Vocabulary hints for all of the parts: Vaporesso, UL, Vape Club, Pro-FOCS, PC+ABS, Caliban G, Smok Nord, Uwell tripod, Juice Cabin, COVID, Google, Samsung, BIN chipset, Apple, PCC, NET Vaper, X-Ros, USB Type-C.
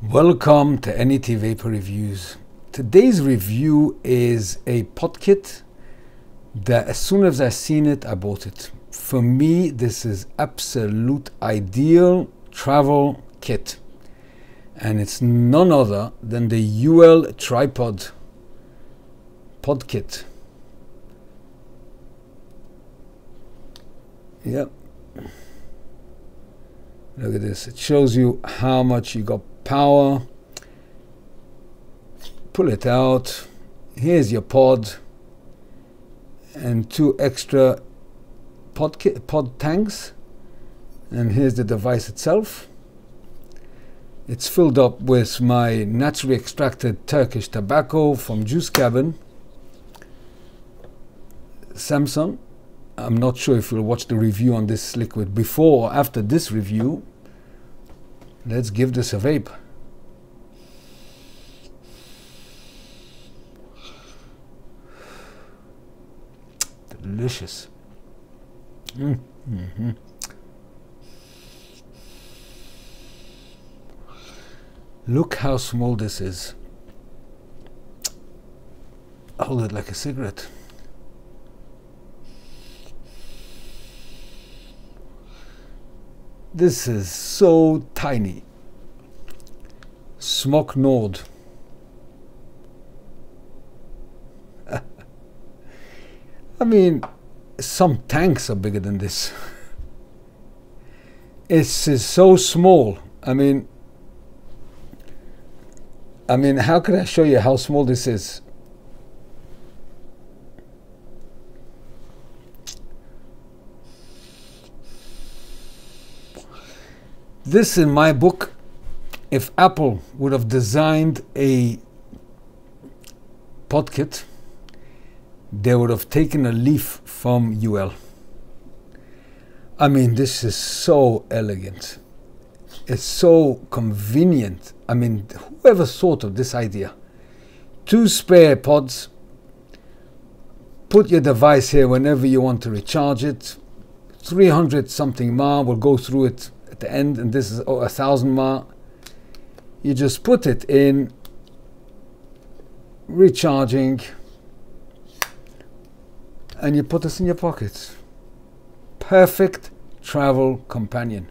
Welcome to NET Vaper Reviews. Today's review is a pod kit that as soon as I seen it, I bought it. For me, this is absolute ideal travel kit. And it's none other than the UL tripod pod kit. Yep. Look at this, it shows you how much you got power. Pull it out, here's your pod and two extra pod tanks, and here's the device itself. It's filled up with my naturally extracted Turkish tobacco from Juice Cabin, Samsung. I'm not sure if you'll watch the review on this liquid before or after this review. Let's give this a vape. Delicious. Mm-hmm. Look how small this is. Hold it like a cigarette. This is so tiny. Smok Nord. I mean, some tanks are bigger than this. This is so small. I mean, how could I show you how small this is? This, in my book, if Apple would have designed a pod kit, they would have taken a leaf from UL. I mean, this is so elegant. It's so convenient. I mean, whoever thought of this idea? Two spare pods. Put your device here whenever you want to recharge it. 300 something mAh will go through it at the end, and this is 1000 mAh. You just put it in, recharging, and you put this in your pocket. Perfect travel companion.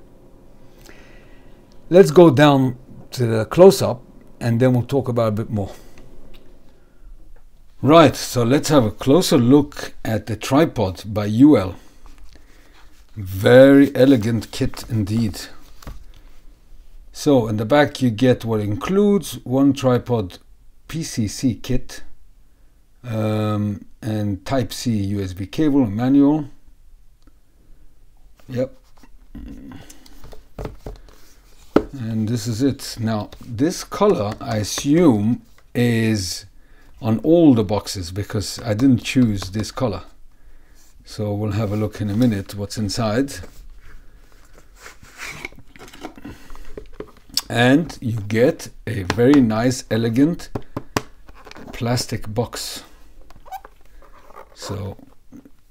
Let's go down to the close-up and then we'll talk about a bit more. Right, so let's have a closer look at the tripod by UL. Very elegant kit indeed. So in the back you get what includes one tripod PCC kit, and Type-C USB cable and manual. Yep. And this is it. Now this color I assume is on all the boxes because I didn't choose this color. So we'll have a look in a minute what's inside. And you get a very nice, elegant plastic box. So,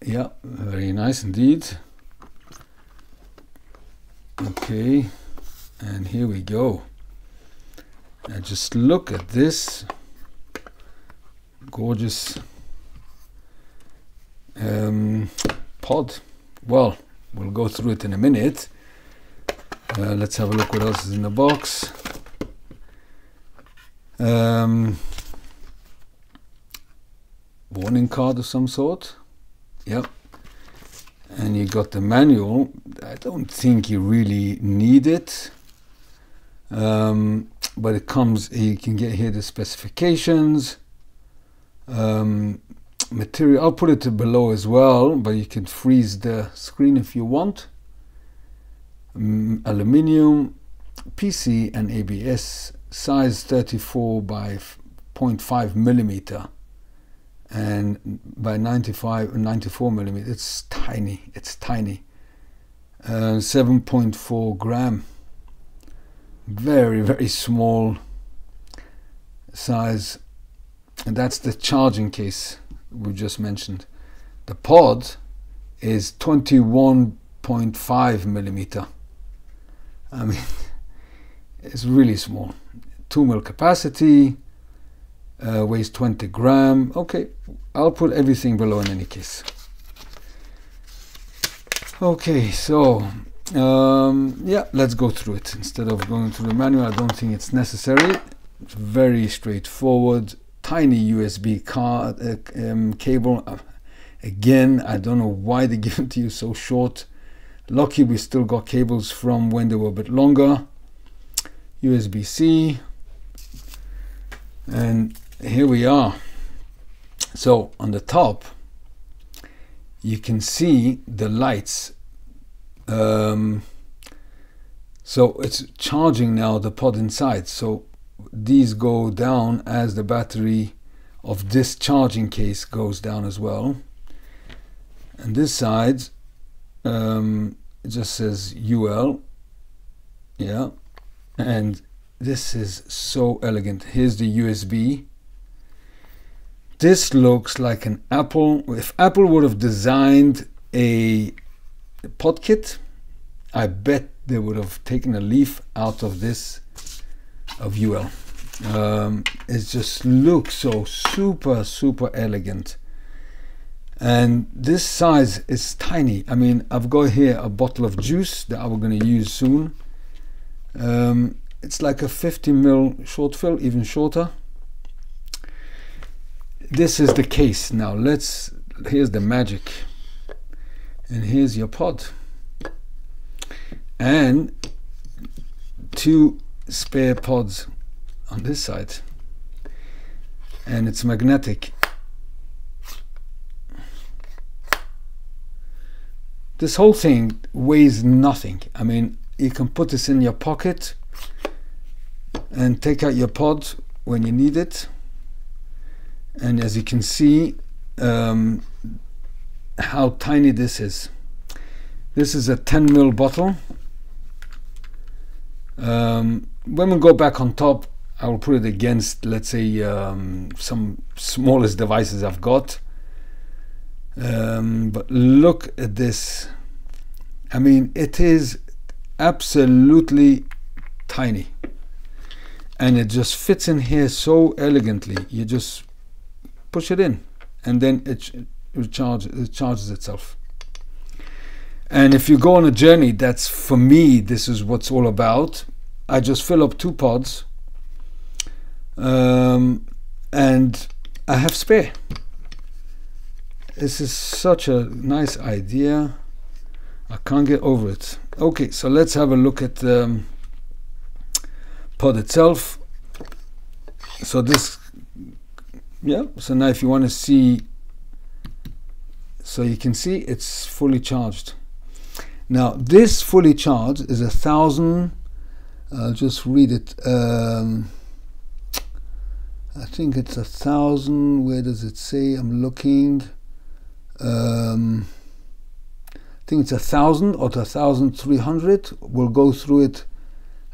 yeah, very nice indeed. Okay, and here we go. Now just look at this. Gorgeous. Pod. Well, we'll go through it in a minute. Let's have a look what else is in the box. Warning card of some sort. Yep. And you got the manual. I don't think you really need it, but it comes. You can get here the specifications. Material, I'll put it below as well, but you can freeze the screen if you want. Aluminium, PC and ABS, size 34 by 0.5 millimeter and by 94 millimeter. It's tiny, it's tiny. 7.4 gram, very, very small size. And that's the charging case we just mentioned. The pod is 21.5 millimeter. I mean, it's really small. 2 ml capacity, weighs 20 gram. Okay, I'll put everything below in any case. Okay, so yeah, let's go through it instead of going through the manual. I don't think it's necessary. It's very straightforward. Tiny USB card, cable. Again, I don't know why they give it to you so short. Lucky we still got cables from when they were a bit longer. USB-C, and here we are. So on the top you can see the lights. So it's charging now the pod inside, so these go down as the battery of this charging case goes down as well. And this side, it just says UL, yeah. And this is so elegant. Here's the USB. This looks like an Apple. If Apple would have designed a pod kit, I bet they would have taken a leaf out of this, of UL. It just looks so super elegant. And this size is tiny. I mean, I've got here a bottle of juice that I'm going to use soon. It's like a 50 ml short fill, even shorter. This is the case. Now let's, here's the magic, and here's your pod and 2 spare pods on this side, and it's magnetic. This whole thing weighs nothing. I mean, you can put this in your pocket and take out your pod when you need it. And as you can see, how tiny this is. This is a 10 ml bottle. When we go back on top, I will put it against, let's say, some smallest devices I've got. But look at this. I mean, it is absolutely tiny, and it just fits in here so elegantly. You just push it in, and then it charges itself. And if you go on a journey, that's, for me, this is what's all about. I just fill up 2 pods, and I have spare. This is such a nice idea. I can't get over it. Okay, so let's have a look at the pod itself. So this, yeah, so now if you want to see, so you can see it's fully charged. Now this fully charged is 1,000, I'll just read it, I think it's 1,000, where does it say, I'm looking, I think it's 1,000 or 1,300. We'll go through it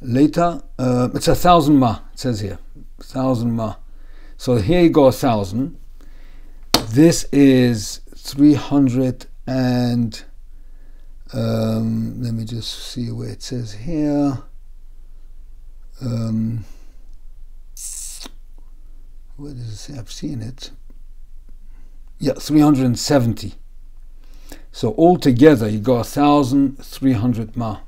later. It's 1,000 mAh, it says here, 1,000 mAh. So here you go, 1,000. This is 300 and let me just see where it says here. Where does it say? I've seen it. Yeah, 370. So altogether you got 1,300 mAh.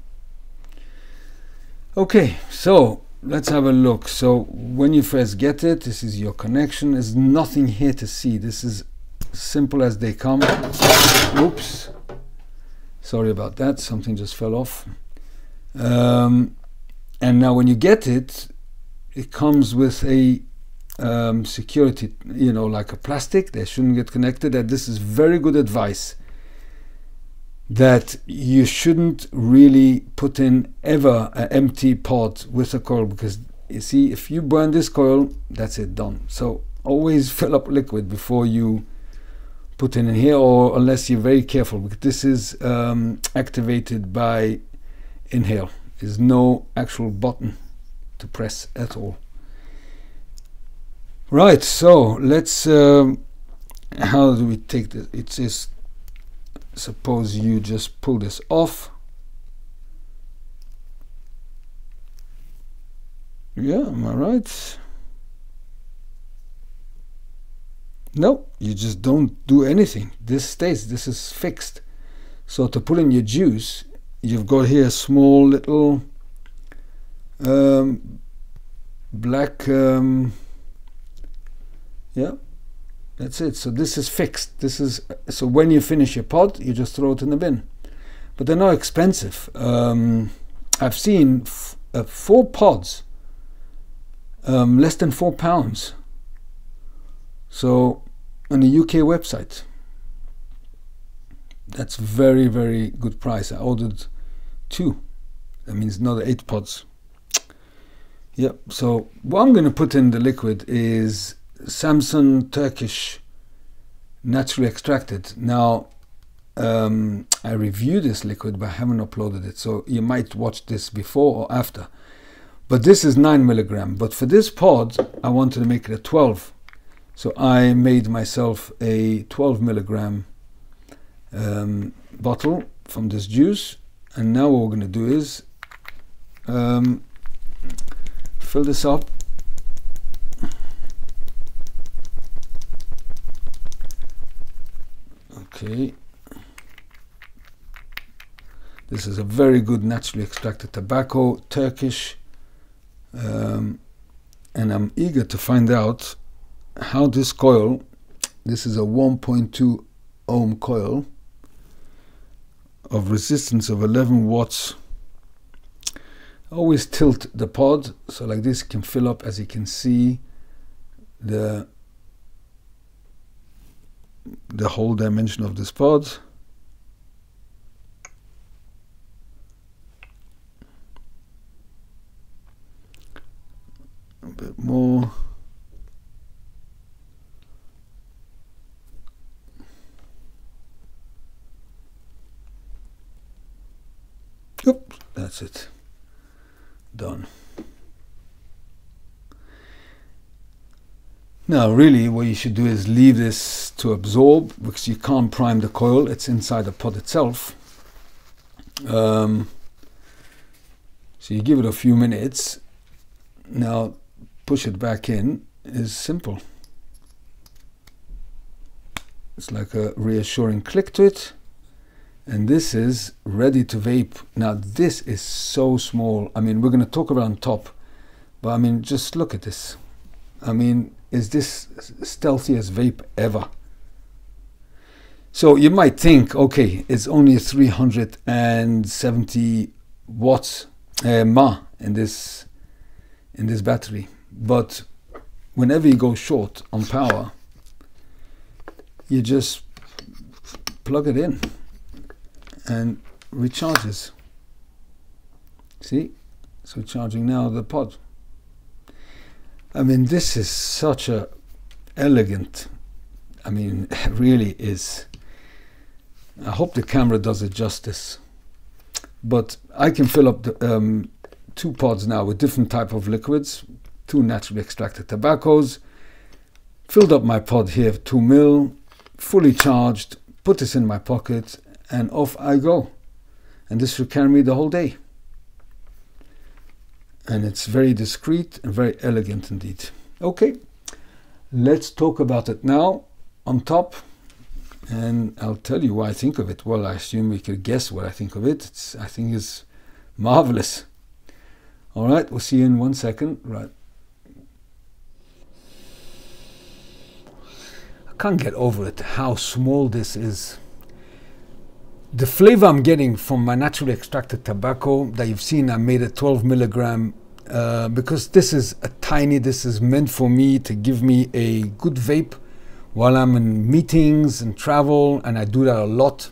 Okay, so let's have a look. So when you first get it, this is your connection. There's nothing here to see. This is simple as they come. Oops, sorry about that, something just fell off. And now when you get it, it comes with a security, you know, like a plastic. They shouldn't get connected. And this is very good advice, that you shouldn't really put in ever an empty pod with a coil, because you see, if you burn this coil, that's it, done. So always fill up liquid before you put in here, or unless you're very careful, because this is activated by inhale. There's no actual button to press at all. Right, so let's how do we take this? It's just, suppose you just pull this off, Yeah, am I right? No, you just don't do anything. This stays, this is fixed. So to put in your juice, you've got here a small little black, yeah, that's it. So this is fixed. This is, so when you finish your pod, you just throw it in the bin. But they're not expensive. I've seen four pods, less than £4. So on the UK website, that's very, very good price. I ordered 2. That means another 8 pods. Yep. So what I'm going to put in the liquid is Samsung Turkish naturally extracted. Now I review this liquid, but I haven't uploaded it, so you might watch this before or after. But this is 9 milligram, but for this pod I wanted to make it a 12, so I made myself a 12 milligram bottle from this juice. And now what we're going to do is fill this up. Okay, this is a very good naturally extracted tobacco, Turkish, and I'm eager to find out how this coil, this is a 1.2 ohm coil of resistance of 11 watts. Always tilt the pod so like this can fill up, as you can see, the whole dimension of this pod. A bit more. Oops, that's it. Done. Now really what you should do is leave this to absorb, because you can't prime the coil, it's inside the pod itself. So you give it a few minutes. Now push it back in is simple. It's like a reassuring click to it. And this is ready to vape. Now this is so small. I mean, we're going to talk around top, but I mean, just look at this. I mean, is this stealthiest vape ever? So you might think, okay, it's only 370 watts in this battery, but whenever you go short on power, you just plug it in and recharges. See, so charging now the pod. I mean, this is such a elegant, I mean, it really is. I hope the camera does it justice. But I can fill up the 2 pods now with different type of liquids, 2 naturally extracted tobaccos. Filled up my pod here, 2 mil, fully charged, put this in my pocket, and off I go. And this will carry me the whole day. And it's very discreet and very elegant indeed. Okay, let's talk about it now on top, and I'll tell you what I think of it. Well, I assume we could guess what I think of it. I think it's marvelous. All right, we'll see you in 1 second. Right, I can't get over it how small this is. The flavor I'm getting from my naturally extracted tobacco that you've seen, I made a 12 milligram because this is a tiny, this is meant for me to give me a good vape while I'm in meetings and travel, and I do that a lot.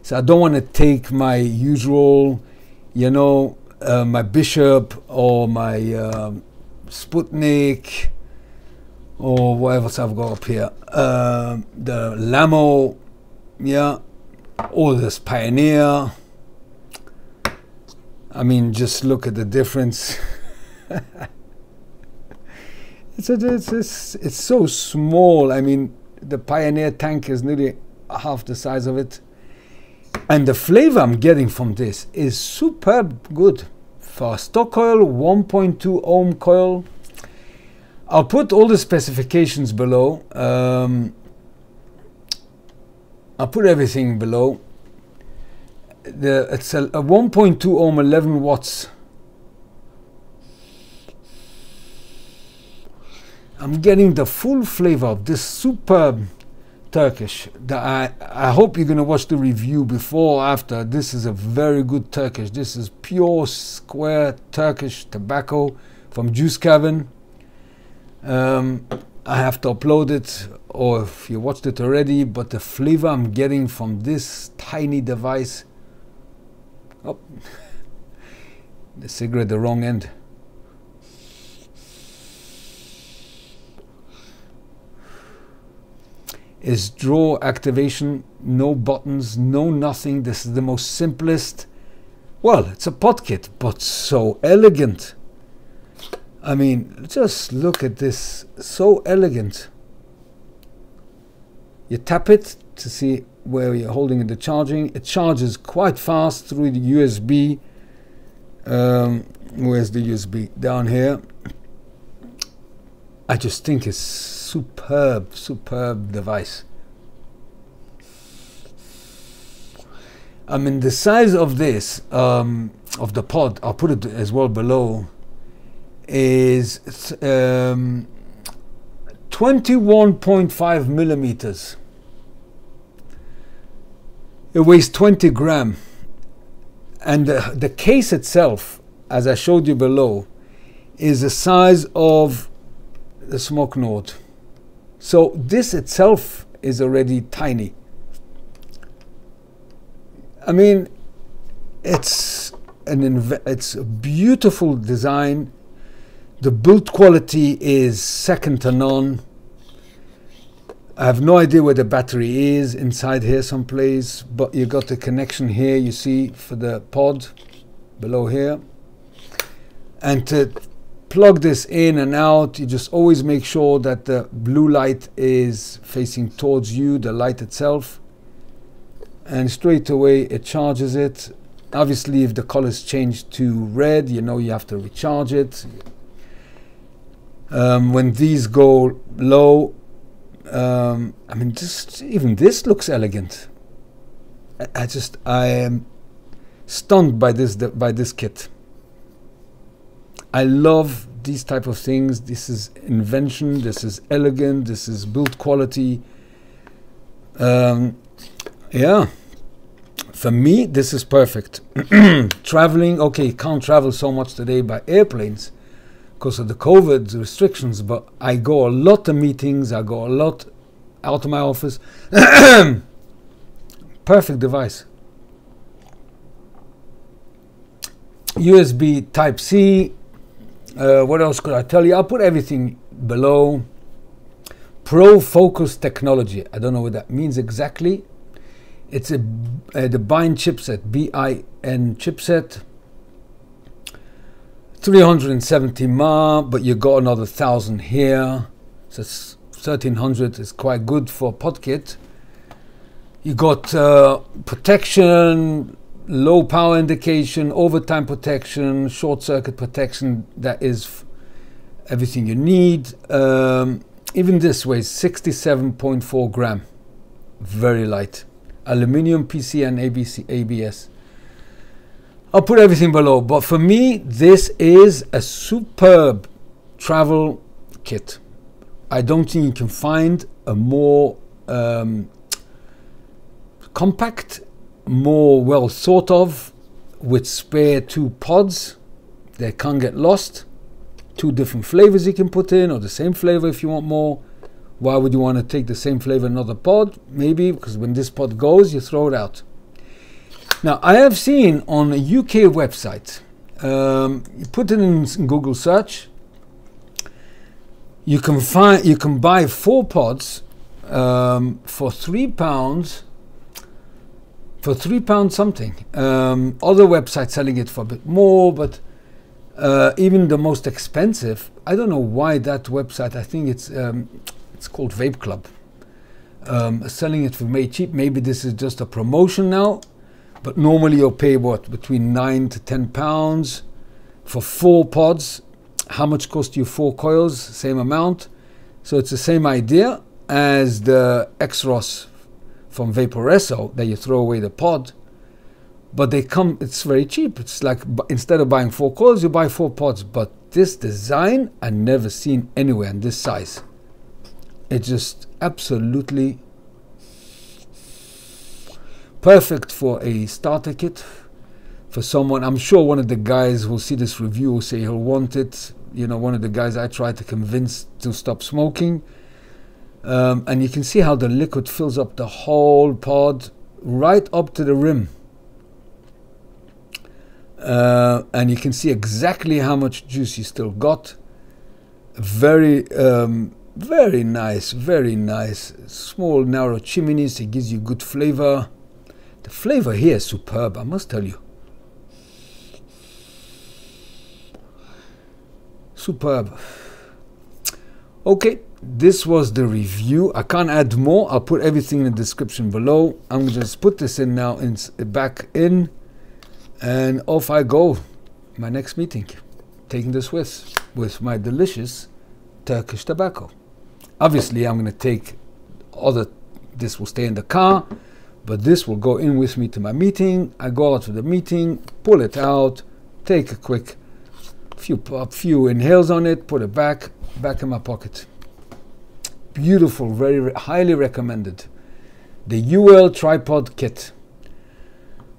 So I don't want to take my usual, you know, my Bishop or my Sputnik or whatever else I've got up here, the Lamo, yeah, all this Pioneer. I mean, just look at the difference. it's so small. I mean, the Pioneer tank is nearly half the size of it, and the flavor I'm getting from this is superb, good, stock coil, 1.2 ohm coil. I'll put all the specifications below. I'll put everything below. It's a 1.2 ohm, 11 watts. I'm getting the full flavor of this superb Turkish. I hope you're going to watch the review before or after. This is a very good Turkish. This is pure square Turkish tobacco from Juice Cabin. I have to upload it, or if you watched it already, but the flavor I'm getting from this tiny device. Oh, the cigarette, the wrong end. Is draw activation, no buttons, no nothing. This is the most simplest. Well, it's a pod kit, but so elegant. I mean, just look at this, so elegant. You tap it to see where you're holding the charging. It charges quite fast through the USB. Where's the USB? Down here. I just think it's superb, superb device. I mean, the size of this, of the pod, I'll put it as well below, is 21.5 millimeters. It weighs 20 gram. And the case itself, as I showed you below, is the size of the Smok Nord. So this itself is already tiny. I mean, it's a beautiful design. The build quality is second to none. I have no idea where the battery is inside here someplace, but you got the connection here, you see, for the pod below here. And to plug this in and out, you just always make sure that the blue light is facing towards you, the light itself, and straight away it charges it. Obviously, if the colors change to red, you know you have to recharge it. When these go low, I mean, just even this looks elegant. I am stunned by this kit. I love these type of things. This is invention, this is elegant, this is build quality. Yeah, for me this is perfect. Traveling, okay, can't travel so much today by airplanes because of the COVID restrictions, but I go a lot to meetings, I go a lot out of my office. Perfect device. USB Type-C. What else could I tell you? I'll put everything below. Pro-FOCS technology. I don't know what that means exactly. It's the BIN chipset, BIN chipset. 370 mAh, but you got another 1,000 here. So it's 1,300 is quite good for a pod kit. You got protection, low power indication, overtime protection, short circuit protection. That is everything you need. Even this weighs 67.4 gram, very light. Aluminium PC and ABS. I'll put everything below, but for me this is a superb travel kit. I don't think you can find a more compact, more well thought of, with spare two pods. They can't get lost. Two different flavors you can put in, or the same flavor if you want more. Why would you want to take the same flavor in another pod? Maybe because when this pod goes, you throw it out. Now, I have seen on a UK website, you put it in Google search, you can buy 4 pods for £3. For £3 something. Other websites selling it for a bit more, but even the most expensive, I don't know why that website, I think it's called Vape Club, selling it for very cheap. Maybe this is just a promotion now, but normally you'll pay what, between £9 to £10. for 4 pods. How much cost you 4 coils? Same amount. So it's the same idea as the X-Ros from Vaporesso that you throw away the pod, but they come, it's very cheap. It's like instead of buying 4 coils, you buy 4 pods. But this design I never seen anywhere in this size. It's just absolutely perfect for a starter kit for someone. I'm sure one of the guys who will see this review will say he'll want it. You know, one of the guys I tried to convince to stop smoking. And you can see how the liquid fills up the whole pod right up to the rim. And you can see exactly how much juice you still got. Very nice, very nice. Small, narrow chimneys. It gives you good flavor. The flavor here is superb, I must tell you. Superb. Okay, this was the review. I can't add more. I'll put everything in the description below. I'm going to just put this in now, back in. And off I go, my next meeting, taking this with my delicious Turkish tobacco. Obviously, I'm going to take other, this will stay in the car, but this will go in with me to my meeting. I go out to the meeting, pull it out, take a quick few inhales on it, put it back in my pocket. Beautiful, very highly recommended. The UL tripod kit.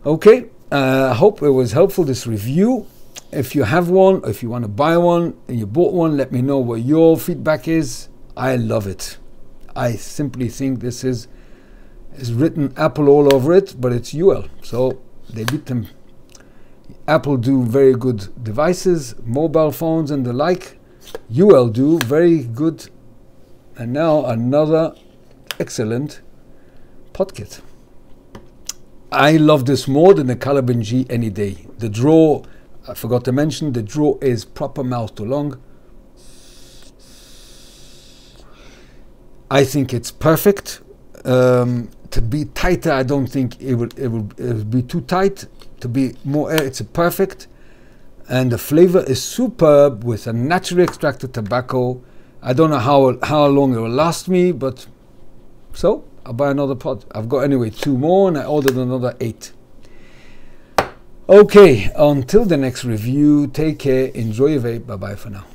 Okay. I hope it was helpful, this review. If you have one, or if you want to buy one and you bought one, let me know what your feedback is. I love it. I simply think this is written Apple all over it, but it's UL, so they beat them. Apple do very good devices, mobile phones and the like. UL do very good. And now another excellent pod kit. I love this more than the Caliban G any day. The draw, I forgot to mention, the draw is proper mouth to lung. I think it's perfect. To be tighter, I don't think it will be too tight. To be more air, it's perfect. And the flavor is superb with a naturally extracted tobacco. I don't know how long it will last me, but so. I'll buy another pod. I've got anyway 2 more and I ordered another 8. Okay, until the next review, take care, enjoy your vape, bye bye for now.